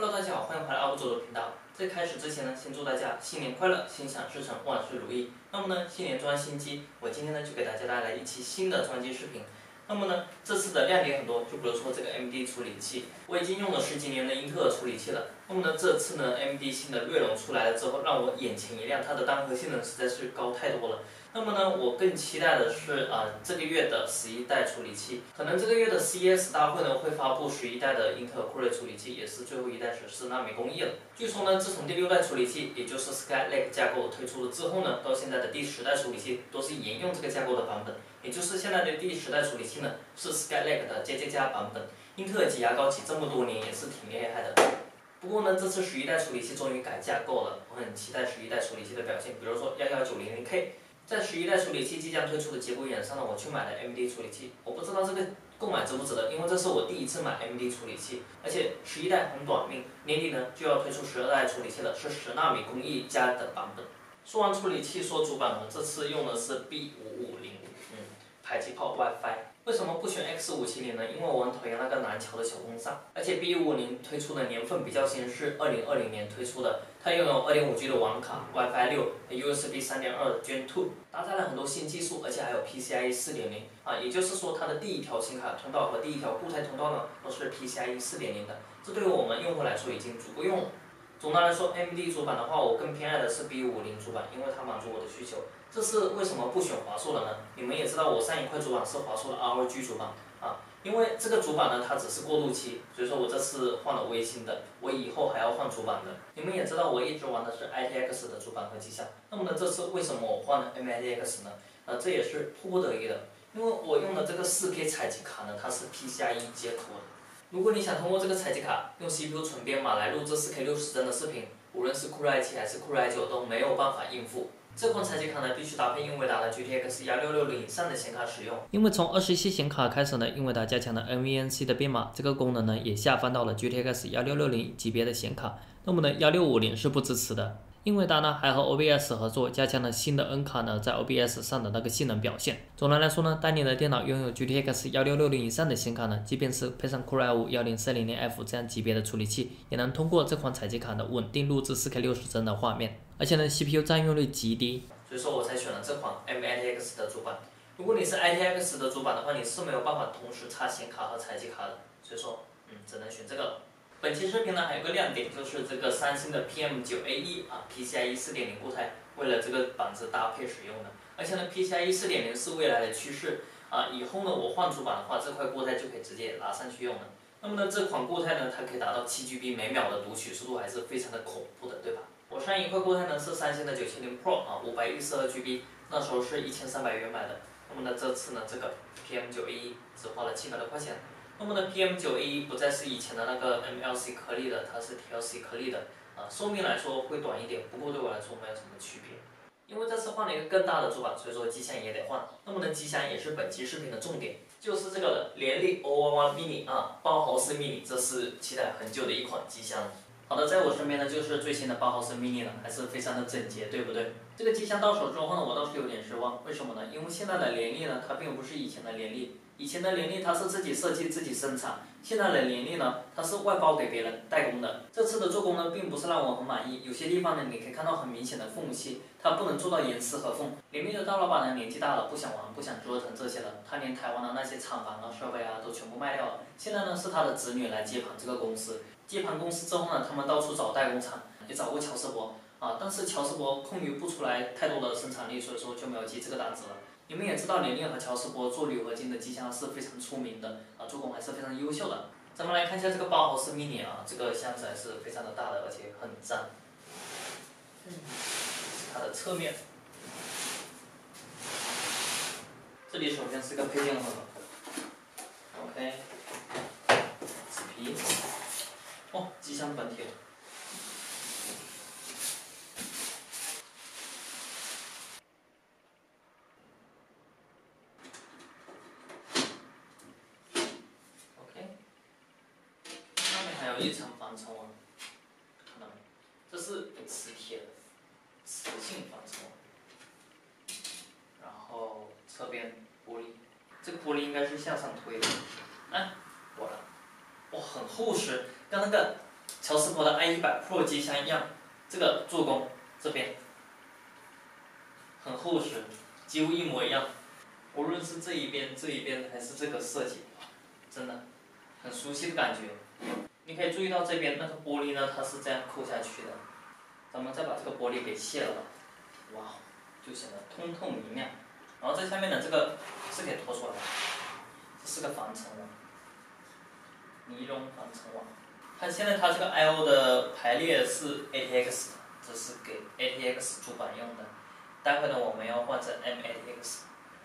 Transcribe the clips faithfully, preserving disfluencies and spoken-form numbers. Hello， 大家好，欢迎回来阿布左的频道。在开始之前呢，先祝大家新年快乐，心想事成，万事如意。那么呢，新年装新机，我今天呢就给大家带来一期新的装机视频。那么呢，这次的亮点很多，就比如说这个 A M D 处理器，我已经用了十几年的英特尔处理器了。那么呢，这次呢 A M D 新的锐龙出来了之后，让我眼前一亮，它的单核性能实在是高太多了。 那么呢，我更期待的是啊、呃，这个月的十一代处理器，可能这个月的 C E S 大会呢会发布十一代的英特尔酷睿处理器，也是最后一代十四纳米工艺了。据说呢，自从第六代处理器，也就是 Skylake 架构推出了之后呢，到现在的第十代处理器都是沿用这个架构的版本，也就是现在的第十代处理器呢是 Skylake 的加加加版本。英特尔挤牙膏挤这么多年也是挺厉害的。 不过呢，这次十一代处理器终于改架构了，我很期待十一代处理器的表现。比如说一一九零零 K， 在十一代处理器即将推出的节骨眼上呢，我去买了 A M D 处理器。我不知道这个购买值不值得，因为这是我第一次买 A M D 处理器，而且十一代很短命，年底呢就要推出十二代处理器了，是十纳米工艺加的版本。说完处理器，说主板呢，这次用的是 B 五五零，嗯，迫击炮 WiFi。 为什么不选 X 五七零呢？因为我很讨厌那个南桥的小风扇，而且 B 五五零推出的年份比较新，是二零二零年推出的，它拥有 二点五 G 的网卡、WiFi 六、U S B 三点二 Gen 二， 搭载了很多新技术，而且还有 P C I E 四点零 啊，也就是说它的第一条显卡通道和第一条固态通道呢都是 P C I E 四点零 的，这对于我们用户来说已经足够用了。 总的来说 ，A M D 主板的话，我更偏爱的是 B 五五零主板，因为它满足我的需求。这是为什么不选华硕的呢？你们也知道，我上一块主板是华硕的 R O G 主板啊，因为这个主板呢，它只是过渡期，所以说我这次换了微星的，我以后还要换主板的。你们也知道，我一直玩的是 I T X 的主板和机箱。那么呢，这次为什么我换了 M A T X 呢？呃，这也是迫不得已的，因为我用的这个 四 K 采集卡呢，它是 P C I E 接口的。 如果你想通过这个采集卡用 C P U 存编码来录制 四 K 六十 帧的视频，无论是酷睿 i 七 还是酷睿 i 九 都没有办法应付。这款采集卡呢，必须搭配英伟达的 G T X 一六六零以上的显卡使用。因为从二十系显卡开始呢，英伟达加强了 N V E N C 的编码，这个功能呢也下放到了 G T X 一六六零级别的显卡。那么呢， 一六五零是不支持的。英伟达呢还和 O B S 合作，加强了新的 N 卡呢在 O B S 上的那个性能表现。总的来说呢，当你的电脑拥有 G T X 一六六零以上的显卡呢，即便是配上酷睿 i 五 一零四零零 F 这样级别的处理器，也能通过这款采集卡呢稳定录制 四 K 六十 帧的画面。而且呢 ，C P U 占用率极低，所以说我才选了这款 M A T X 的主板。如果你是 I T X 的主板的话，你是没有办法同时插显卡和采集卡的，所以说，嗯，只能选这个了。 本期视频呢还有个亮点，就是这个三星的 P M 九 A 一 啊 ，P C I E 四点零 固态，为了这个板子搭配使用的。而且呢 ，P C I E 四点零 是未来的趋势啊，以后呢我换主板的话，这块固态就可以直接拿上去用了。那么呢，这款固态呢，它可以达到 七 G B 每秒的读取速度，还是非常的恐怖的，对吧？我上一块固态呢是三星的九七零 Pro 啊， 五百一十二 G B， 那时候是 一千三百元买的。那么呢，这次呢这个 P M 九 A 一 只花了七百多块钱。 那么呢 ，P M 九 A 一 不再是以前的那个 M L C 颗粒的，它是 T L C 颗粒的，啊，寿命来说会短一点，不过对我来说没有什么区别。因为这次换了一个更大的主板，所以说机箱也得换。那么呢，机箱也是本期视频的重点，就是这个 Lian Li O eleven Mini 啊，八毫升 mini， 这是期待很久的一款机箱。 好的，在我身边呢就是最新的八毫升 mini 了，还是非常的整洁，对不对？这个机箱到手之后呢，我倒是有点失望，为什么呢？因为现在的Lian Li呢，它并不是以前的Lian Li，以前的Lian Li它是自己设计自己生产，现在的Lian Li呢，它是外包给别人代工的。这次的做工呢，并不是让我很满意，有些地方呢，你可以看到很明显的缝隙，它不能做到严丝合缝。里面的大老板呢，年纪大了，不想玩，不想折腾这些了，他连台湾的那些厂房啊、设备啊都全部卖掉了。现在呢，是他的子女来接盘这个公司。 接盘公司之后呢，他们到处找代工厂，也找过乔世博啊，但是乔世博空余不出来太多的生产力，所以说就没有接这个单子了。你们也知道，联电和乔世博做铝合金的机箱是非常出名的啊，做工还是非常优秀的。咱们来看一下这个八毫升 mini 啊，这个箱子还是非常的大的，而且很脏。嗯，它的侧面，这里首先是个配件盒 ，OK， 纸皮。 哦，机箱本体。OK， 上面还有一层防尘网，看到没？这是磁铁的磁性防尘网。然后侧边玻璃，这个玻璃应该是向上推的。哎，果然，哇，很厚实。 跟那个乔斯伯的 i 一百 Pro 机箱一样，这个做工这边很厚实，几乎一模一样。无论是这一边、这一边还是这个设计，真的很熟悉的感觉。你可以注意到这边那个玻璃呢，它是这样扣下去的。咱们再把这个玻璃给卸了吧，哇，就显得通透明亮。然后在下面的这个是可以拖出来的，这是个防尘网，尼龙防尘网。 看现在它这个 I O 的排列是 A T X， 这是给 A T X 主板用的。待会呢，我们要换成 M A T X。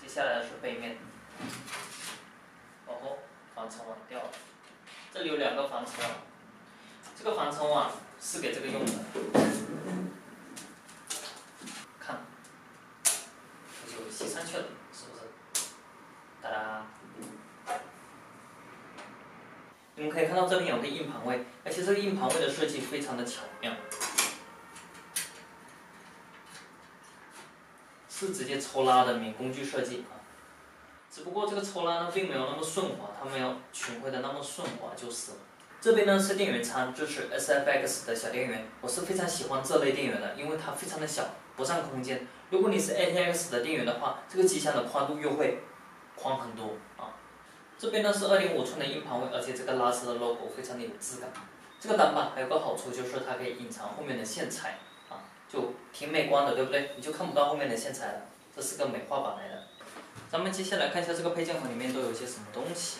接下来是背面，哦吼，防尘网掉了。这里有两个防尘网，这个防尘网是给这个用的。看，它就吸上去了，是不是？哒哒。 你们可以看到这边有个硬盘位，而且这个硬盘位的设计非常的巧妙，是直接抽拉的免工具设计啊。只不过这个抽拉呢并没有那么顺滑，它没有群晖的那么顺滑就是了。这边呢是电源仓，支持 S F X 的小电源，我是非常喜欢这类电源的，因为它非常的小，不占空间。如果你是 A T X 的电源的话，这个机箱的宽度又会宽很多啊。 这边呢是二点五寸的硬盘位，而且这个拉丝的 logo 非常的有质感。这个挡板还有个好处就是它可以隐藏后面的线材啊，就挺美观的，对不对？你就看不到后面的线材了，这是个美化版来的。咱们接下来看一下这个配件盒里面都有些什么东西。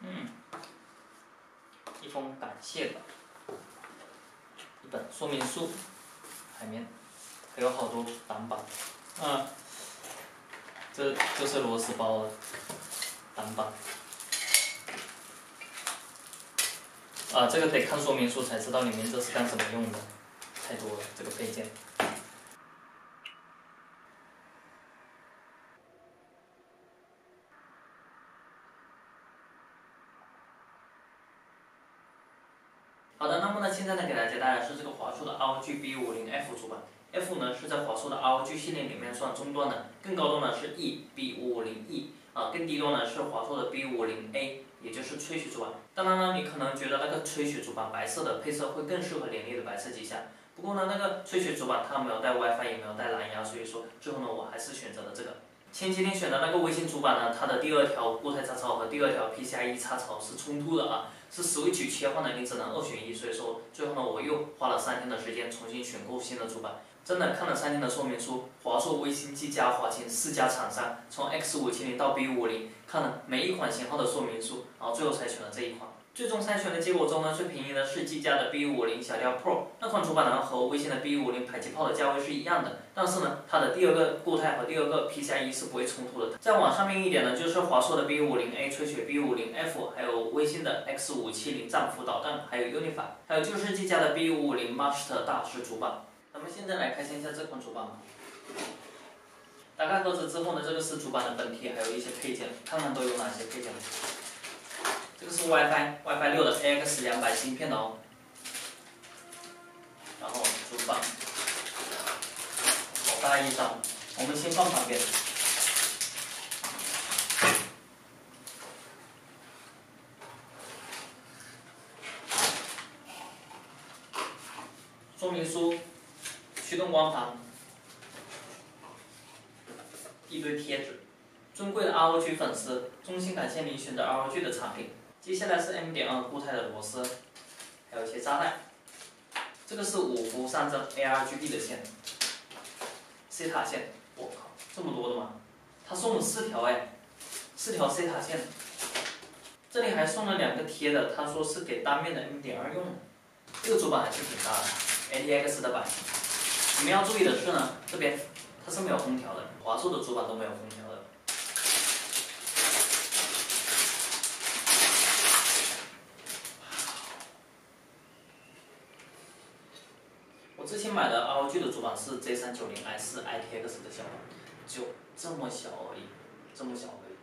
嗯，一封感谢稿，一本说明书，海绵，还有好多挡板，啊。 这就是螺丝包了，挡板。啊，这个得看说明书才知道里面这是干什么用的，太多了这个配件。好的，那么呢，现在呢给大家带来是这个华硕的 R O G B 五五零 F 主板。 F 呢是在华硕的 R O G 系列里面算中端的，更高端的是 E B 五五零 E 啊，更低端的是华硕的 B 五五零 A， 也就是吹雪主板。当然呢，你可能觉得那个吹雪主板白色的配色会更适合联立的白色机箱，不过呢，那个吹雪主板它没有带 WiFi， 也没有带蓝牙，所以说最后呢，我还是选择了这个。前几天选的那个微型主板呢，它的第二条固态插槽和第二条 P C I E 插槽是冲突的啊，是 Switch 切换的，你只能二选一，所以说最后呢，我又花了三天的时间重新选购新的主板。 真的看了三天的说明书，华硕、微星、技嘉、华擎四家厂商，从 X 五七零到 B 五五零，看了每一款型号的说明书，然后最后才选了这一款。最终筛选的结果中呢，最便宜的是技嘉的 B 五五零小调 Pro， 那款主板呢和微星的 B 五五零迫击炮的价位是一样的，但是呢，它的第二个固态和第二个 P C I E 是不会冲突的。再往上面一点呢，就是华硕的 B 五五零 A 吹雪、B 五五零 F， 还有微星的 X 五七零战斧导弹，还有 Unify， 还有就是技嘉的 B 五五零 Master 大师主板。 咱们现在来看一下这款主板吧。打开盒子之后呢，这个是主板的本体，还有一些配件，看看都有哪些配件。这个是 WiFi，WiFi 六的 A X 二百芯片的哦。然后主板，好大一张，我们先放旁边。说明书。 驱动光盘，一堆贴纸，尊贵的 R O G 粉丝，衷心感谢您选择 R O G 的产品。接下来是 M 二固态的螺丝，还有一些扎带。这个是五伏三针 A R G B 的线 ，SATA 线，我靠，这么多的吗？他送了四条哎，四条 SATA 线。这里还送了两个贴的，他说是给单面的 M 二用的。这个主板还是挺大的 ，A T X 的板。 你们要注意的是呢，这边它是没有空调的，华硕的主板都没有空调的。我之前买的 R O G 的主板是 J 三九零 I 四 I T X 的小板，就这么小而已，这么小而已。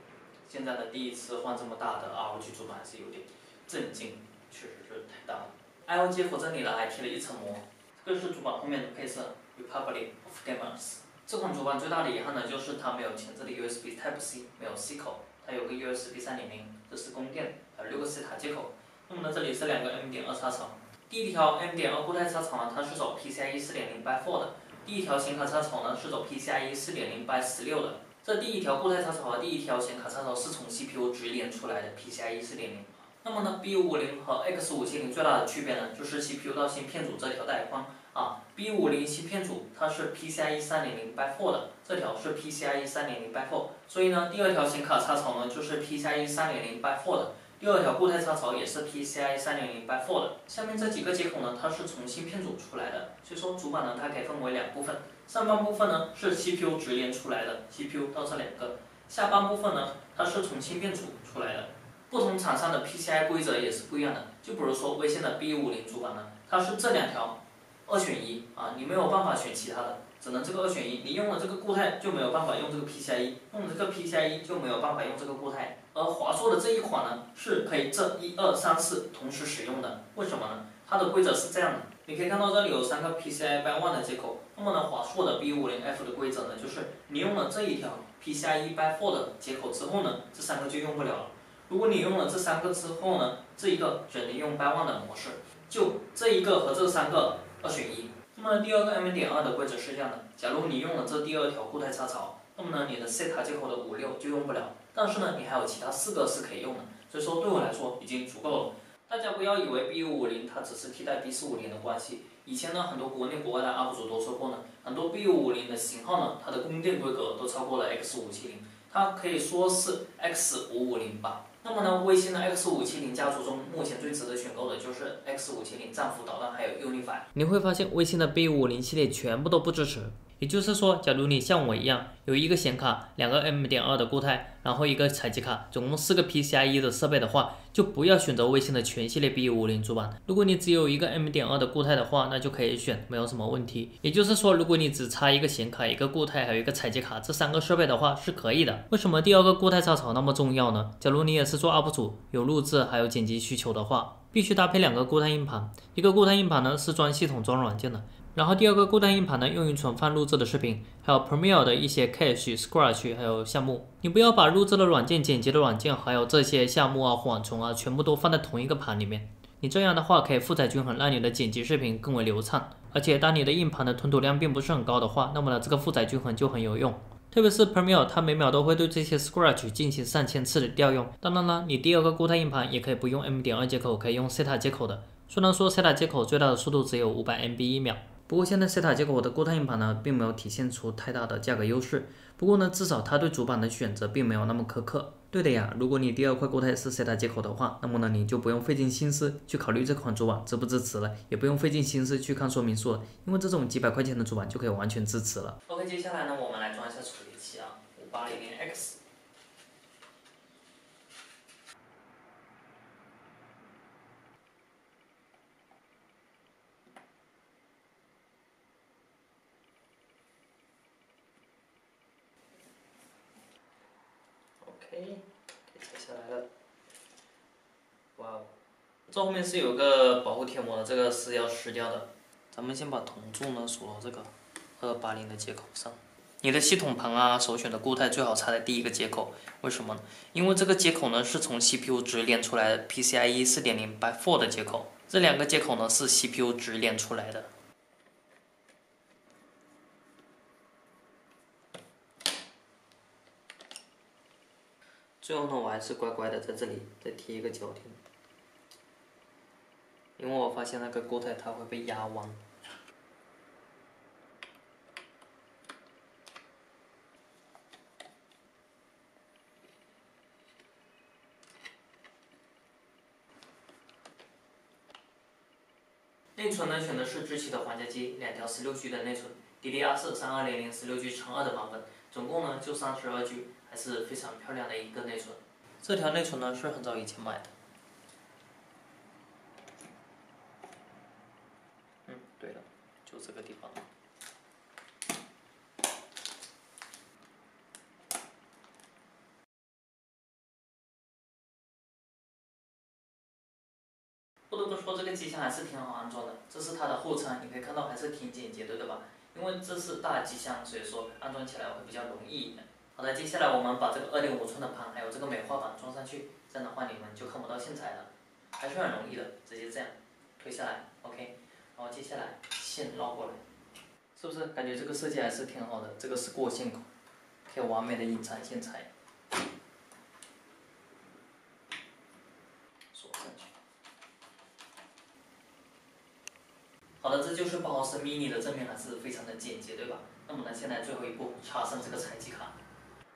现在的第一次换这么大的 R O G 主板还是有点震惊，确实是太大了。I O 接口这里呢还贴了一层膜，这个是主板后面的配色。 Republic of Gamers 这款主板最大的遗憾呢，就是它没有前置的 U S B Type C， 没有 C 口，它有个 U S B 三点零，这是供电，还有六个 SATA 接口。那么呢，这里是两个 M 点二 插槽。第一条 M 点二 固态插槽呢，它是走 PCIe 四点零 by 四 的；第一条显卡插槽呢，是走 PCIe 四点零 by 十六 的。这第一条固态插槽和第一条显卡插槽是从 C P U 直连出来的 PCIe 四点零。那么呢 ，B 五五零 和 X 五七零 最大的区别呢，就是 C P U 到芯片组这条带宽啊。B 五五零 芯片组它是 PCIe 三点零 by 四 的，这条是 PCIe 三点零 by 四， 所以呢，第二条显卡插槽呢就是 PCIe 三点零 by 四 的。 第二条固态插槽也是 PCIe 三点零 by 四 的。下面这几个接口呢，它是从芯片组出来的，所以说主板呢它可以分为两部分。上半部分呢是 C P U 直连出来的 ，C P U 到这两个；下半部分呢它是从芯片组出来的。不同厂商的 PCI 规则也是不一样的，就比如说微信的 B 五五零 主板呢，它是这两条二选一啊，你没有办法选其他的，只能这个二选一。你用了这个固态就没有办法用这个 PCIe， 用了这个 PCIe 就没有办法用这个固态。 而华硕的这一款呢，是可以这一二三四同时使用的，为什么呢？它的规则是这样的，你可以看到这里有三个 PCIe by 一 的接口，那么呢，华硕的 B 五五零 F 的规则呢，就是你用了这一条 PCIe by 四 的接口之后呢，这三个就用不了了。如果你用了这三个之后呢，这一个只能用 by 一 的模式，就这一个和这三个二选一。那么第二个 M 点二 的规则是这样的，假如你用了这第二条固态插槽，那么呢，你的 SATA 接口的五六就用不了。 但是呢，你还有其他四个是可以用的，所以说对我来说已经足够了。大家不要以为 B 五五零它只是替代 B 四五零的关系。以前呢，很多国内国外的 U P 主都说过呢，很多 B 五五零的型号呢，它的供电规格都超过了 X 五七零， 它可以说是 X 五五零吧。那么呢，微星的 X 五七零 家族中，目前最值得选购的就是 X 五七零 战斧导弹还有 Unify。你会发现微星的 B 五五零 系列全部都不支持。 也就是说，假如你像我一样有一个显卡、两个 M 点二 的固态，然后一个采集卡，总共四个 PCIe 的设备的话，就不要选择微星的全系列 B 五五零 主板。如果你只有一个 M 点二 的固态的话，那就可以选，没有什么问题。也就是说，如果你只插一个显卡、一个固态，还有一个采集卡这三个设备的话，是可以的。为什么第二个固态插槽那么重要呢？假如你也是做 U P 主，有录制还有剪辑需求的话，必须搭配两个固态硬盘。一个固态硬盘呢是装系统、装软件的。 然后第二个固态硬盘呢，用于存放录制的视频，还有 Premiere 的一些 Cache、Scratch， 还有项目。你不要把录制的软件、剪辑的软件，还有这些项目啊、缓存啊，全部都放在同一个盘里面。你这样的话可以负载均衡，让你的剪辑视频更为流畅。而且当你的硬盘的吞吐量并不是很高的话，那么呢，这个负载均衡就很有用。 特别是 Premiere， 它每秒都会对这些 Scratch 进行上千次的调用。当然了，你第二个固态硬盘也可以不用 M 点二 接口，可以用 SATA 接口的。虽然说 SATA 接口最大的速度只有五百 M B 一秒，不过现在 SATA 接口的固态硬盘呢，并没有体现出太大的价格优势。不过呢，至少它对主板的选择并没有那么苛刻。对的呀，如果你第二块固态是 SATA 接口的话，那么呢，你就不用费尽心思去考虑这款主板支不支持了，也不用费尽心思去看说明书了，因为这种几百块钱的主板就可以完全支持了。OK， 接下来呢，我们来装一下处理器啊， 五八零零 X。 给拆下来了，哇哦！这后面是有个保护贴膜的，这个是要撕掉的。咱们先把铜柱呢锁到这个二八零的接口上。你的系统盘啊，首选的固态最好插在第一个接口，为什么呢？因为这个接口呢是从 C P U 直连出来的 PCIe 四点零 by 四 的接口，这两个接口呢是 C P U 直连出来的。 最后呢，我还是乖乖的在这里再贴一个胶垫，因为我发现那个固态它会被压弯。内存呢，选的是支持的皇家机，两条 十六 G 的内存 ，D D R 四 三二零零 十六 G 乘二 的版本，总共呢就 三十二 G。 还是非常漂亮的一个内存，这条内存呢是很早以前买的。嗯，对了，就这个地方。不得不说，这个机箱还是挺好安装的，这是它的后舱，你可以看到还是挺简洁的，对吧？因为这是大机箱，所以说安装起来会比较容易一点。 好的，接下来我们把这个 二点五寸的盘还有这个美化板装上去，这样的话你们就看不到线材了。还是很容易的，直接这样推下来 ，OK， 然后接下来线绕过来，是不是感觉这个设计还是挺好的？这个是过线口，可以完美的隐藏线材。 好的，这就是包豪斯 mini 的正面，还是非常的简洁，对吧？那么呢，现在最后一步，插上这个采集卡。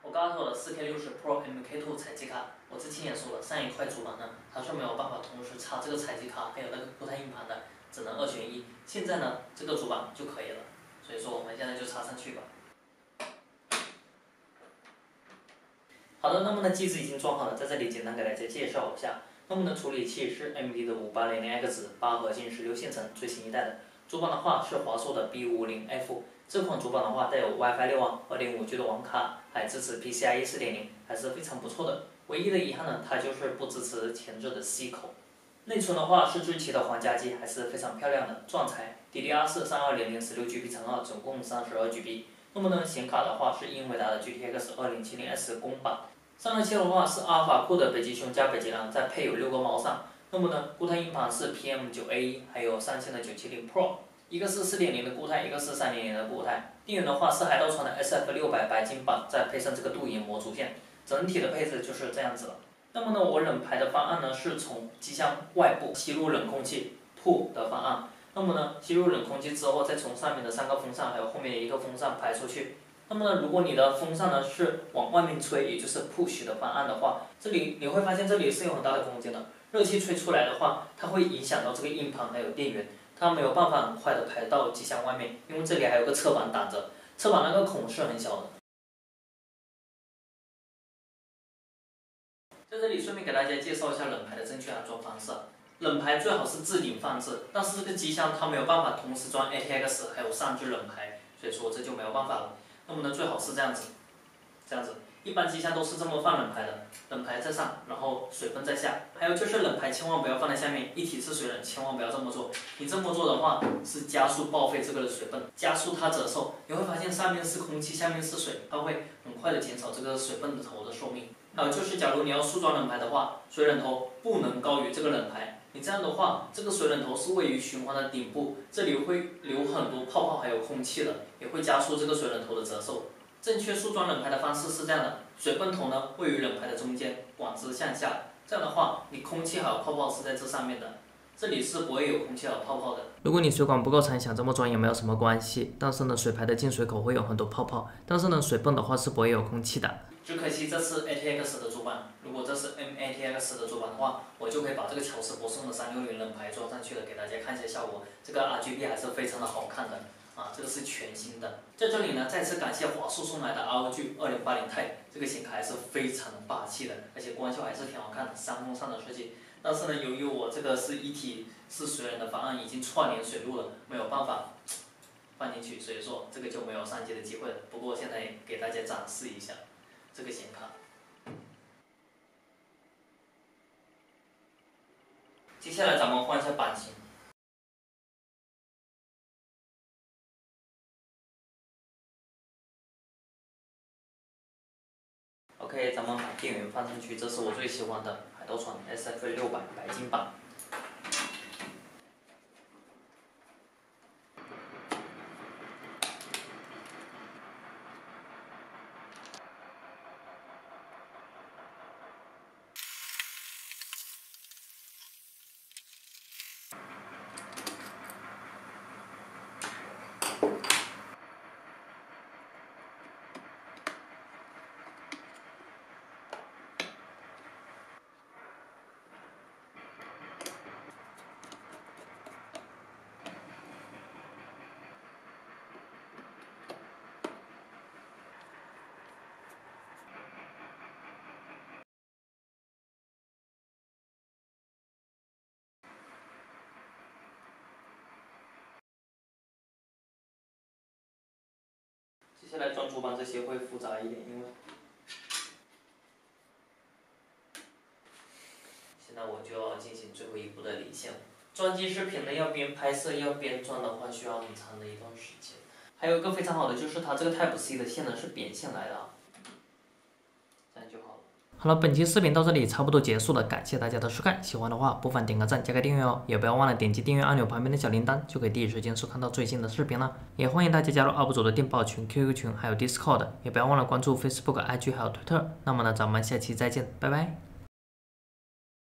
我刚刚说了 四 K 六十 Pro M K 二 采集卡，我之前也说了，上一块主板呢，它是没有办法同时插这个采集卡还有那个固态硬盘的，只能二选一。现在呢，这个主板就可以了，所以说我们现在就插上去吧。好的，那么呢，机子已经装好了，在这里简单给大家介绍一下。 那么呢，处理器是 A M D 的 五八零零 X， 八核心十六线程最新一代的。主板的话是华硕的 B 五五零 F， 这款主板的话带有 WiFi 六 啊， 二点五 G 的网卡，还支持 PCIe 四点零， 还是非常不错的。唯一的遗憾呢，它就是不支持前置的 C 口。内存的话是最齐的皇家机，还是非常漂亮的。状态 D D R 四 三二零零 十六 G B 乘二，总共 三十二 G B。那么呢，显卡的话是英伟达的 G T X 二零七零 S 公版。 散热器的话是阿尔法酷的北极熊加北极狼，再配有六个猫扇。那么呢，固态硬盘是 P M 九 A 一， 还有三星的九七零 Pro， 一个是 四点零 的固态，一个是 三点零 的固态。电源的话是海盗船的 S F 六百 白金版，再配上这个镀银模组件，整体的配置就是这样子了。那么呢，我冷排的方案呢是从机箱外部吸入冷空气 P 的方案。那么呢，吸入冷空气之后，再从上面的三个风扇还有后面一个风扇排出去。 那么呢，如果你的风扇呢是往外面吹，也就是 push 的方案的话，这里你会发现这里是有很大的空间的。热气吹出来的话，它会影响到这个硬盘还有电源，它没有办法很快的排到机箱外面，因为这里还有个侧板挡着，侧板那个孔是很小的。在这里顺便给大家介绍一下冷排的正确安装方式。 冷排最好是置顶放置，但是这个机箱它没有办法同时装 A T X 还有上置冷排，所以说这就没有办法了。 那么呢，最好是这样子，这样子，一般机箱都是这么放冷排的，冷排在上，然后水泵在下。还有就是冷排千万不要放在下面，一体式水冷千万不要这么做。你这么做的话，是加速报废这个水泵，加速它折寿。你会发现上面是空气，下面是水，它会很快的减少这个水泵的头的寿命。还有就是，假如你要速装冷排的话，水冷头不能高于这个冷排。 你这样的话，这个水冷头是位于循环的顶部，这里会留很多泡泡还有空气的，也会加速这个水冷头的折寿。正确速装冷排的方式是这样的：水泵头呢位于冷排的中间，管子向下。这样的话，你空气还有泡泡是在这上面的，这里是不会有空气还有泡泡的。如果你水管不够长，想这么装也没有什么关系。但是呢，水排的进水口会有很多泡泡，但是呢，水泵的话是不会有空气的。 只可惜这是 A T X 的主板，如果这是 M A T X 的主板的话，我就可以把这个乔斯博送的三六零冷排装上去了，给大家看一下效果。这个 R G B 还是非常的好看的啊，这个是全新的。在这里呢，再次感谢华硕送来的 R O G 二零八零 Ti， 这个显卡还是非常霸气的，而且光效还是挺好看的，三风扇的设计。但是呢，由于我这个是一体式水冷的方案，已经串联水路了，没有办法放进去，所以说这个就没有上机的机会了。不过现在也给大家展示一下。 这个显卡。接下来咱们换一下版型。OK， 咱们把电源放上去，这是我最喜欢的海盗船 S F 六百 白金版。 接下来装主板这些会复杂一点，因为现在我就要进行最后一步的离线。装机视频呢，要边拍摄要边装的话，需要很长的一段时间。还有一个非常好的就是它这个 Type C 的线呢是扁线来的，这样就好了。好了，本期视频到这里差不多结束了，感谢大家的收看。喜欢的话，不妨点个赞，加个订阅哦，也不要忘了点击订阅按钮旁边的小铃铛，就可以第一时间收看到最新的视频了。也欢迎大家加入 U P 主的电报群、Q Q 群，还有 Discord， 也不要忘了关注 Facebook、I G 还有 Twitter。那么呢，咱们下期再见，拜拜。